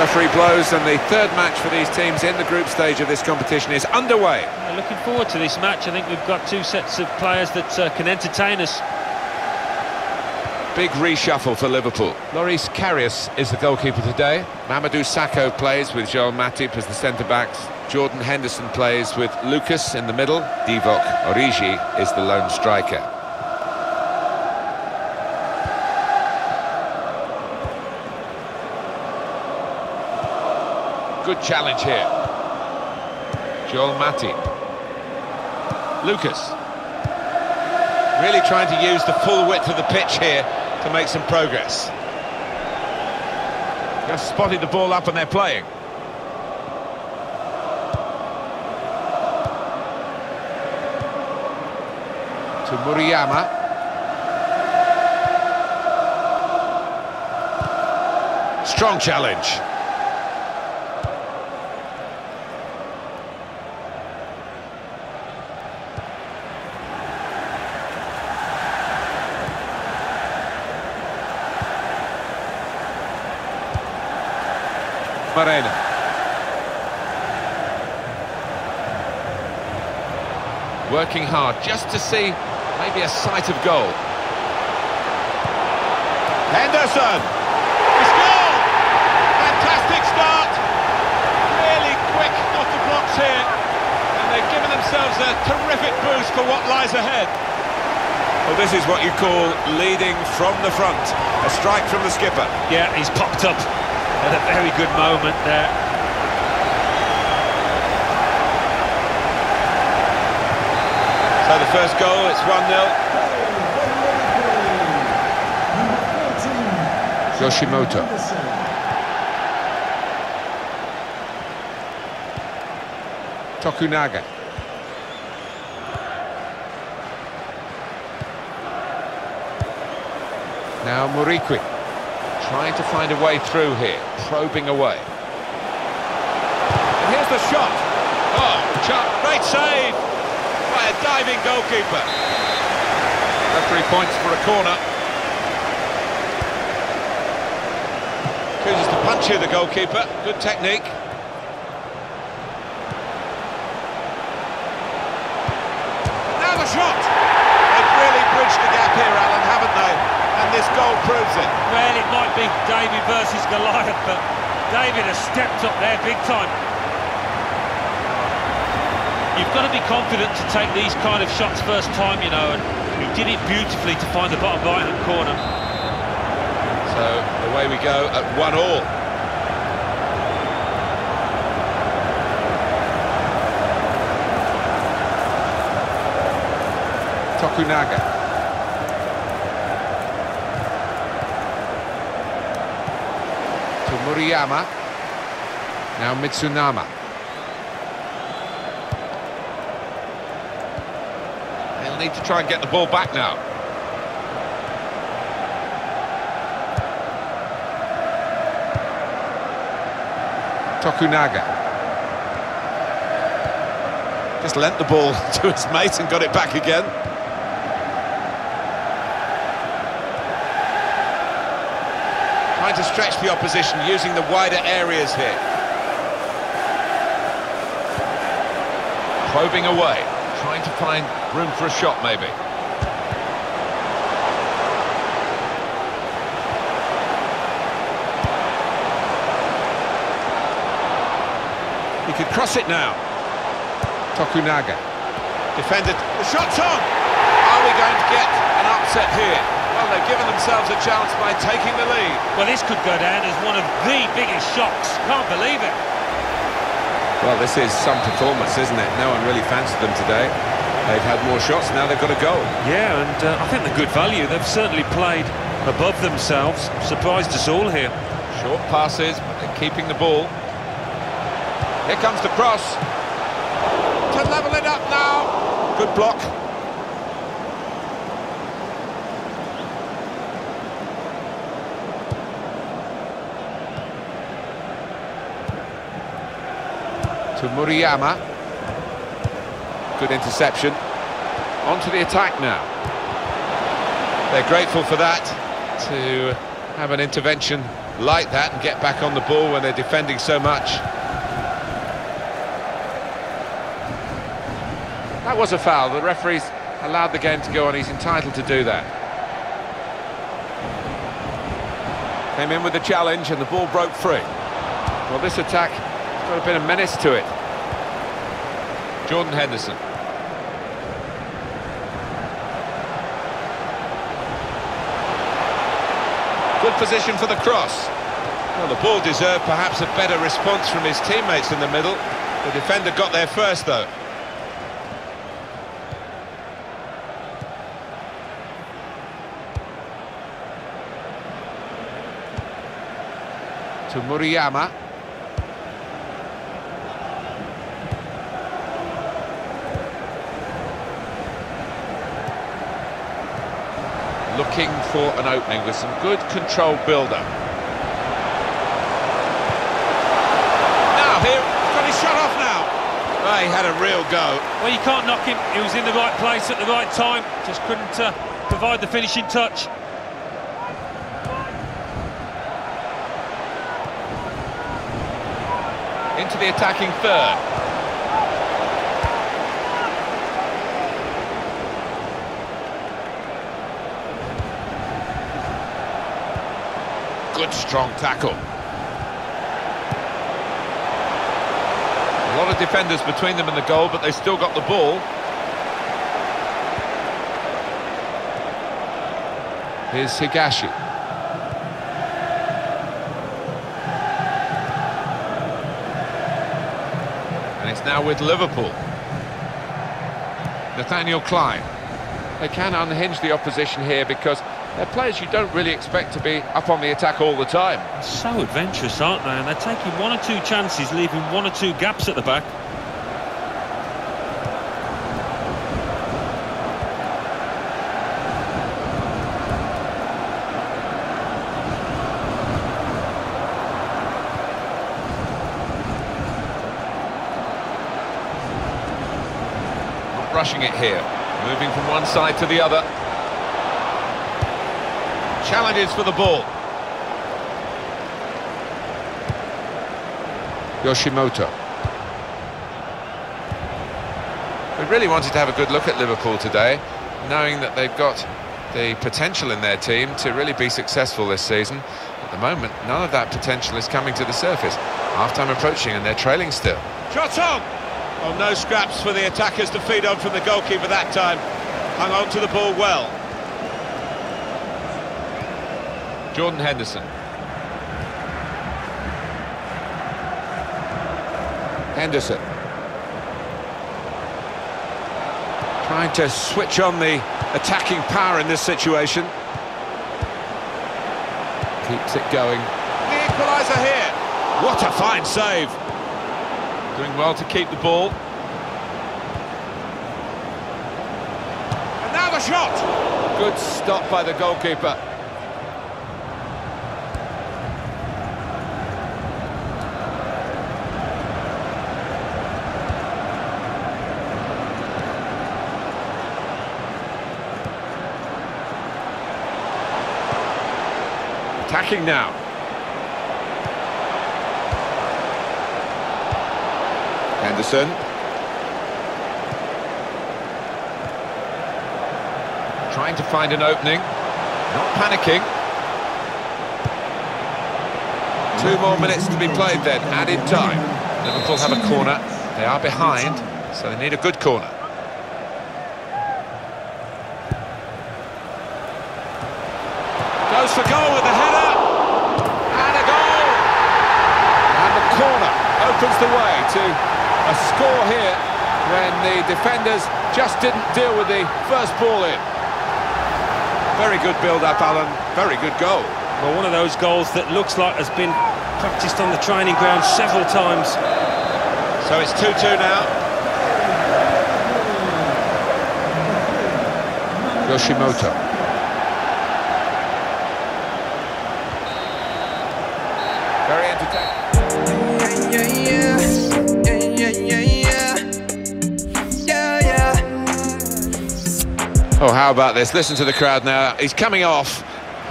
Referee blows, and the third match for these teams in the group stage of this competition is underway. Looking forward to this match. I think we've got two sets of players that can entertain us. Big reshuffle for Liverpool. Loris Karius is the goalkeeper today. Mamadou Sakho plays with Joel Matip as the centre-backs. Jordan Henderson plays with Lucas in the middle. Divock Origi is the lone striker. Good challenge here. Joel Matip. Lucas. Really trying to use the full width of the pitch here to make some progress. Just spotted the ball up and they're playing. To Moriyama. Strong challenge. Moreno. Working hard just to see maybe a sight of goal. Henderson! He scored! Fantastic start! Really quick off the blocks here. And they've given themselves a terrific boost for what lies ahead. Well, this is what you call leading from the front. A strike from the skipper. Yeah, he's popped up at a very good moment there. So the first goal, it's 1-0. Yoshimoto. Tokunaga. Now Muriqui. Trying to find a way through here, probing away. And here's the shot. Oh, shot. Great save. A diving goalkeeper. Referee points for a corner. Chooses to punch you, the goalkeeper. Good technique. Now the shot. They've really bridged the gap here, Alan, haven't they? And this goal proves it. Well, it might be David versus Goliath, but David has stepped up there big time. You've got to be confident to take these kind of shots first time, you know, and he did it beautifully to find the bottom right-hand corner. So, away we go at 1-1. Tokunaga. To Moriyama. Now Mitsunama. Need to try and get the ball back now. Tokunaga. Just lent the ball to his mate and got it back again. Trying to stretch the opposition using the wider areas here. Probing away. Trying to find room for a shot, maybe. He could cross it now. Tokunaga. Defended. The shot's on! Are we going to get an upset here? Well, they've given themselves a chance by taking the lead. Well, this could go down as one of the biggest shocks. Can't believe it. Well, this is some performance, isn't it? No one really fancied them today. They've had more shots, now they've got a goal. Yeah, and I think the good value. They've certainly played above themselves. Surprised us all here. Short passes, but they're keeping the ball. Here comes the cross. To level it up now. Good block. To Moriyama. Good interception. On to the attack now. They're grateful for that, to have an intervention like that and get back on the ball when they're defending so much. That was a foul. The referee's allowed the game to go on. He's entitled to do that. Came in with the challenge and the ball broke free. Well, this attack has got a bit of menace to it. Jordan Henderson. Good position for the cross. Well, the ball deserved perhaps a better response from his teammates in the middle. The defender got there first, though. To Moriyama. Looking for an opening with some good control build-up. Now here, got his shot off now. Well, he had a real go. Well, you can't knock him. He was in the right place at the right time. Just couldn't provide the finishing touch. Into the attacking third. Good strong tackle. A lot of defenders between them and the goal, but they still got the ball. Here's Higashi. Now with Liverpool, Nathaniel Clyne. They can unhinge the opposition here because they're players you don't really expect to be up on the attack all the time. So adventurous, aren't they? And they're taking one or two chances, leaving one or two gaps at the back. Rushing it here, moving from one side to the other. Challenges for the ball. Yoshimoto. We really wanted to have a good look at Liverpool today, knowing that they've got the potential in their team to really be successful this season. At the moment, none of that potential is coming to the surface. Half-time approaching and they're trailing still. Shot on! Oh, no scraps for the attackers to feed on from the goalkeeper that time. Hung on to the ball well. Jordan Henderson. Henderson. Trying to switch on the attacking power in this situation. Keeps it going. The equaliser here. What a fine save. Doing well to keep the ball. And now the shot! Good stop by the goalkeeper. Attacking now. Henderson. Trying to find an opening. Not panicking. 2 more minutes to be played then, added time. Liverpool have a corner. They are behind, so they need a good corner. Goes for goal with the header. And a goal! And the corner opens the way to a score here when the defenders just didn't deal with the first ball in. Very good build-up, Alan. Very good goal. Well, one of those goals that looks like has been practiced on the training ground several times. So it's 2-2 now. Yoshimoto. Very entertaining. Oh, how about this? Listen to the crowd now. He's coming off,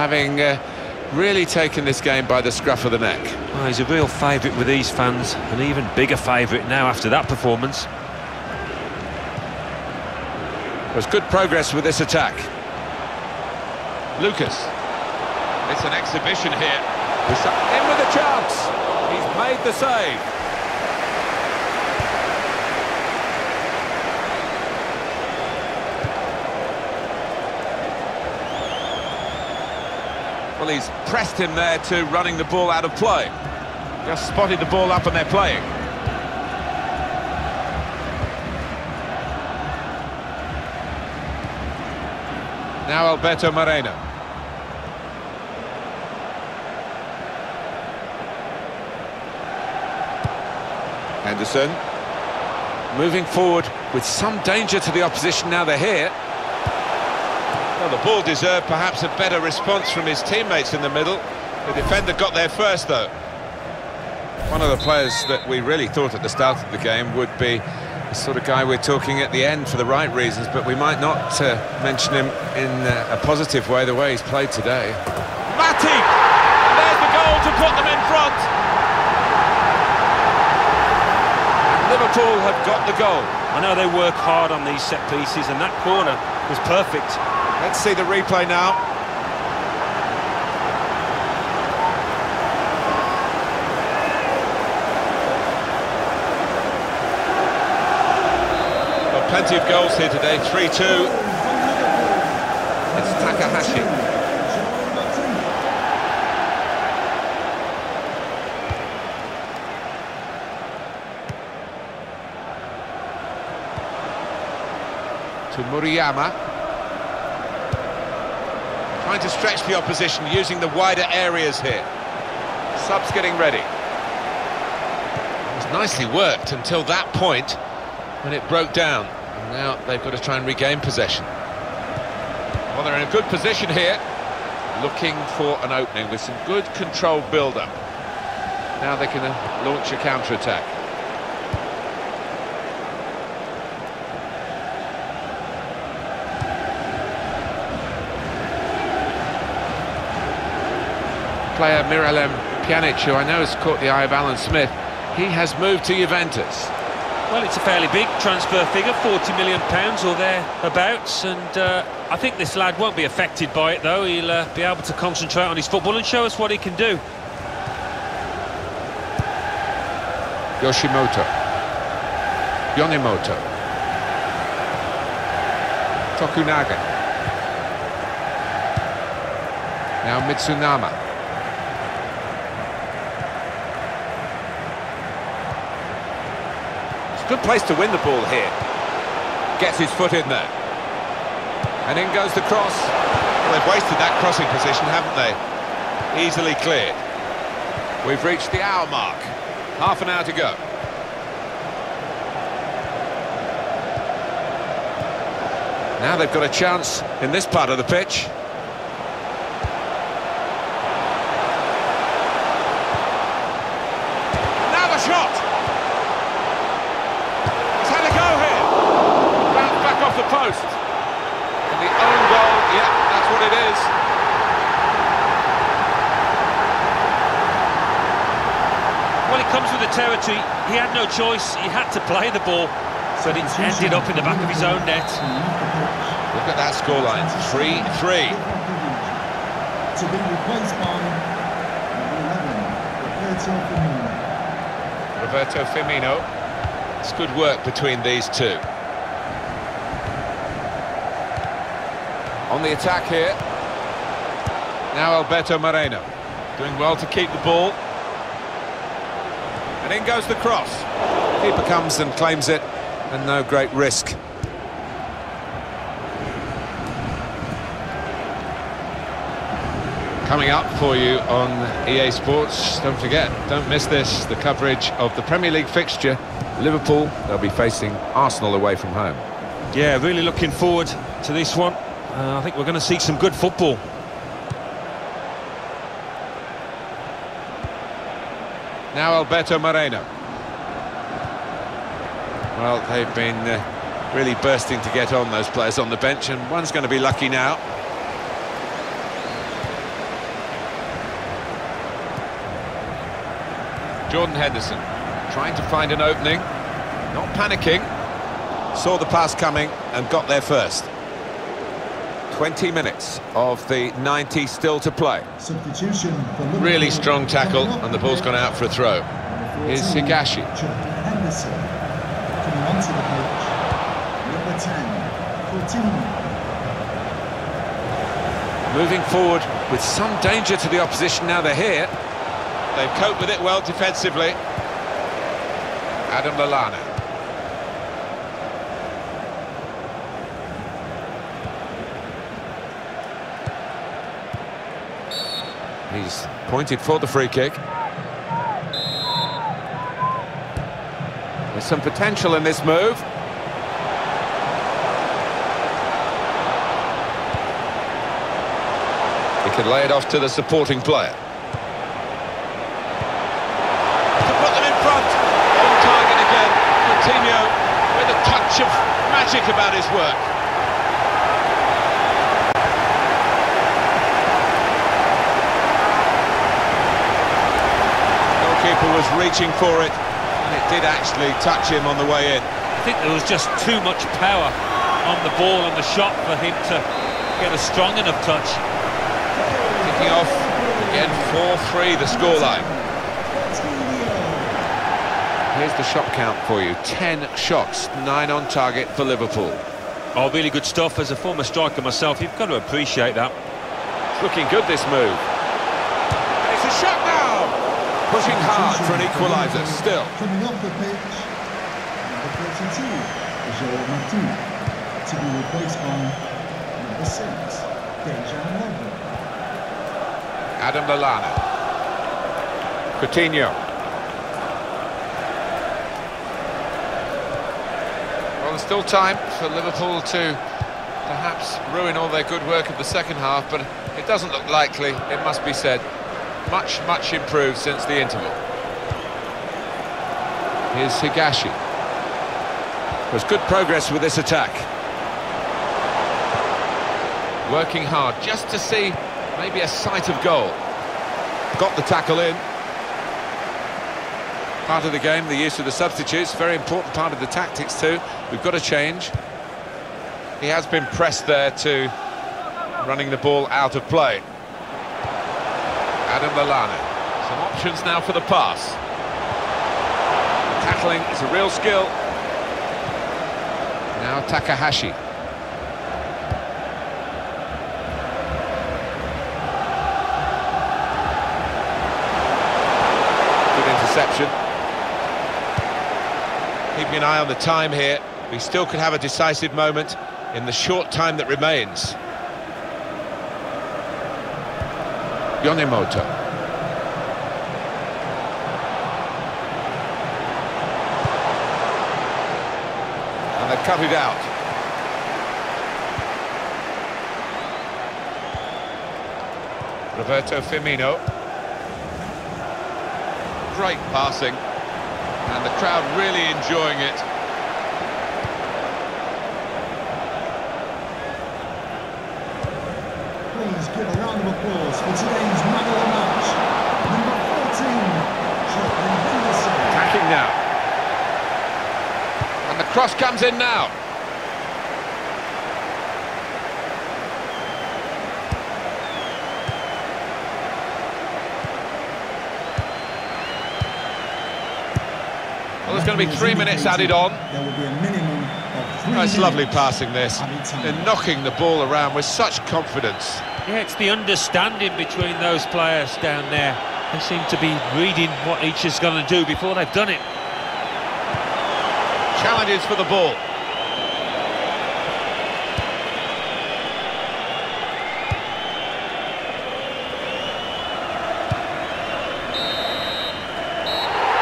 having really taken this game by the scruff of the neck. Well, he's a real favourite with these fans, an even bigger favourite now after that performance. There's good progress with this attack. Lucas. It's an exhibition here. In with a chance. He's made the save. Well, he's pressed him there to running the ball out of play. Just spotted the ball up and they're playing. Now Alberto Moreno. Henderson. Moving forward with some danger to the opposition now they're here. Well, the ball deserved perhaps a better response from his teammates in the middle. The defender got there first, though. One of the players that we really thought at the start of the game would be the sort of guy we're talking at the end for the right reasons, but we might not mention him in a positive way, the way he's played today. Matip! There's the goal to put them in front. Liverpool have got the goal. I know they work hard on these set pieces, and that corner was perfect. Let's see the replay now. Well, plenty of goals here today, 3-2. It's Takahashi. To Moriyama. Trying to stretch the opposition, using the wider areas here. Subs getting ready. It was nicely worked until that point when it broke down. And now they've got to try and regain possession. Well, they're in a good position here. Looking for an opening with some good controlled build-up. Now they can launch a counter-attack. Player Miralem Pjanic, who I know has caught the eye of Alan Smith, he has moved to Juventus. Well, it's a fairly big transfer figure, £40 million or thereabouts, and I think this lad won't be affected by it, though. He'll be able to concentrate on his football and show us what he can do. Yoshimoto. Yonemoto. Tokunaga. Now Mitsunama. Good place to win the ball here. Gets his foot in there. And in goes the cross. Well, they've wasted that crossing position, haven't they? Easily cleared. We've reached the hour mark. Half an hour to go. Now they've got a chance in this part of the pitch. Now the shot! The post and the own goal. Yeah, that's what it is. Well, it comes with the territory. He had no choice. He had to play the ball, but it ended up in the back of his own net. Look at that scoreline, 3-3. To be replaced by Roberto Firmino. It's good work between these two. On the attack here. Now Alberto Moreno. Doing well to keep the ball. And in goes the cross. Keeper comes and claims it, and no great risk. Coming up for you on EA Sports, don't forget, don't miss this, the coverage of the Premier League fixture. Liverpool, they'll be facing Arsenal away from home. Yeah, really looking forward to this one. I think we're going to see some good football. Now Alberto Moreno. Well, they've been really bursting to get on, those players on the bench, and one's going to be lucky now. Jordan Henderson trying to find an opening, not panicking. Saw the pass coming and got there first. 20 minutes of the 90 still to play. Substitution for Liverpool. Really strong tackle and the ball's gone out for a throw. Here's Higashi. Jordan Henderson coming onto the pitch. Number 10, Coutinho. Moving forward with some danger to the opposition. Now they're here. They've coped with it well defensively. Adam Lallana. He's pointed for the free kick. There's some potential in this move. He can lay it off to the supporting player. To put them in front. On target again. Coutinho with a touch of magic about his work. Was reaching for it, and it did actually touch him on the way in. I think there was just too much power on the ball and the shot for him to get a strong enough touch. Kicking off again, 4-3 the scoreline. Here's the shot count for you. 10 shots, 9 on target for Liverpool. Oh, really good stuff. As a former striker myself, you've got to appreciate that. It's looking good, this move. And it's a shot now! Pushing hard for an equaliser, still. Coming off the pitch, number 32, Joel Matip, to be replaced by number 6, Adam Lallana. Coutinho. Well, there's still time for Liverpool to perhaps ruin all their good work of the second half, but it doesn't look likely, it must be said. Much, much improved since the interval. Here's Higashi. There's good progress with this attack. Working hard just to see maybe a sight of goal. Got the tackle in. Part of the game, the use of the substitutes, very important part of the tactics too. We've got to change. He has been pressed there to running the ball out of play. Adam Lallana. Some options now for the pass. Tackling is a real skill. Now Takahashi. Good interception. Keeping an eye on the time here. We still could have a decisive moment in the short time that remains. Yonemoto. And they cut it out. Roberto Firmino. Great passing. And the crowd really enjoying it. Please give a round of applause for today's man of the match, number 14, Jordan Henderson. Attacking now. And the cross comes in now. Well, there's going to be 3 minutes added on. There will be a minimum of 3 minutes. That's lovely passing this. They're knocking the ball around with such confidence. Yeah, it's the understanding between those players down there. They seem to be reading what each is going to do before they've done it. Challenges for the ball.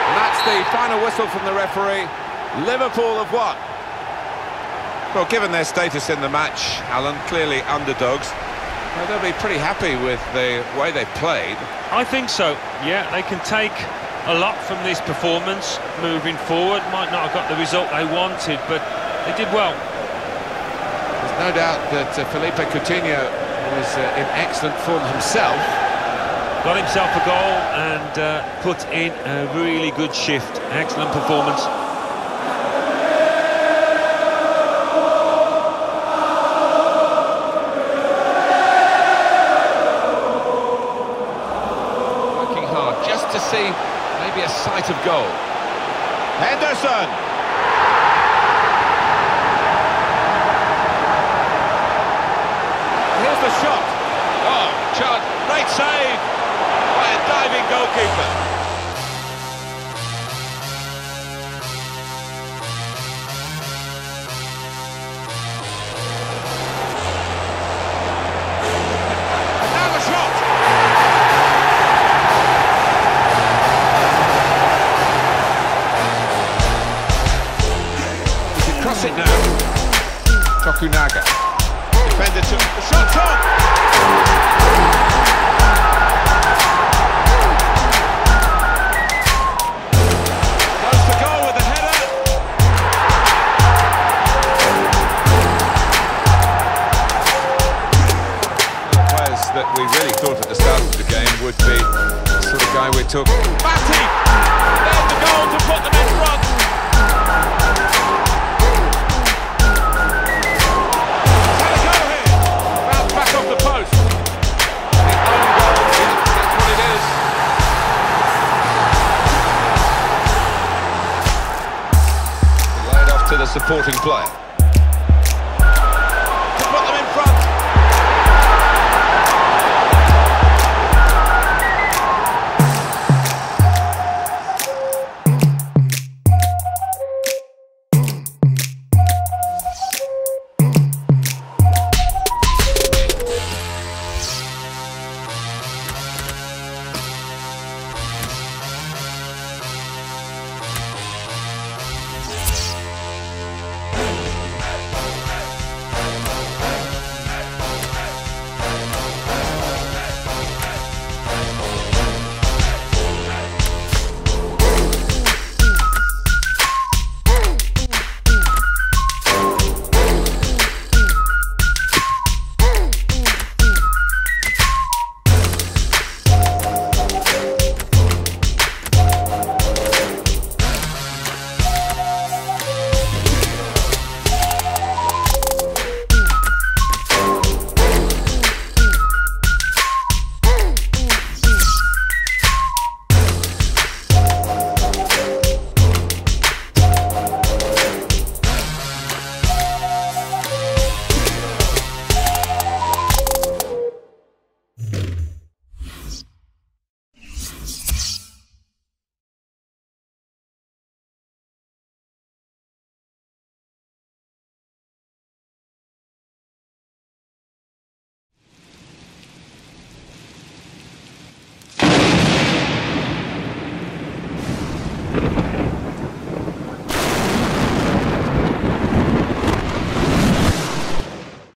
And that's the final whistle from the referee. Liverpool have won. Well, given their status in the match, Alan, clearly underdogs. Well, they'll be pretty happy with the way they played. I think so, yeah. They can take a lot from this performance moving forward. Might not have got the result they wanted, but they did well. There's no doubt that Felipe Coutinho was in excellent form himself. Got himself a goal and put in a really good shift. Excellent performance. Working hard just to see maybe a sight of goal. Henderson! The shot. Oh, shot. Great save by a diving goalkeeper. And now the shot. He can cross it now. Tokunaga. Defender took the shot on! Goes for goal with the header. The players that we really thought at the start of the game would be the sort of guy we took. Matip! There's the goal to put them in front! Supporting player.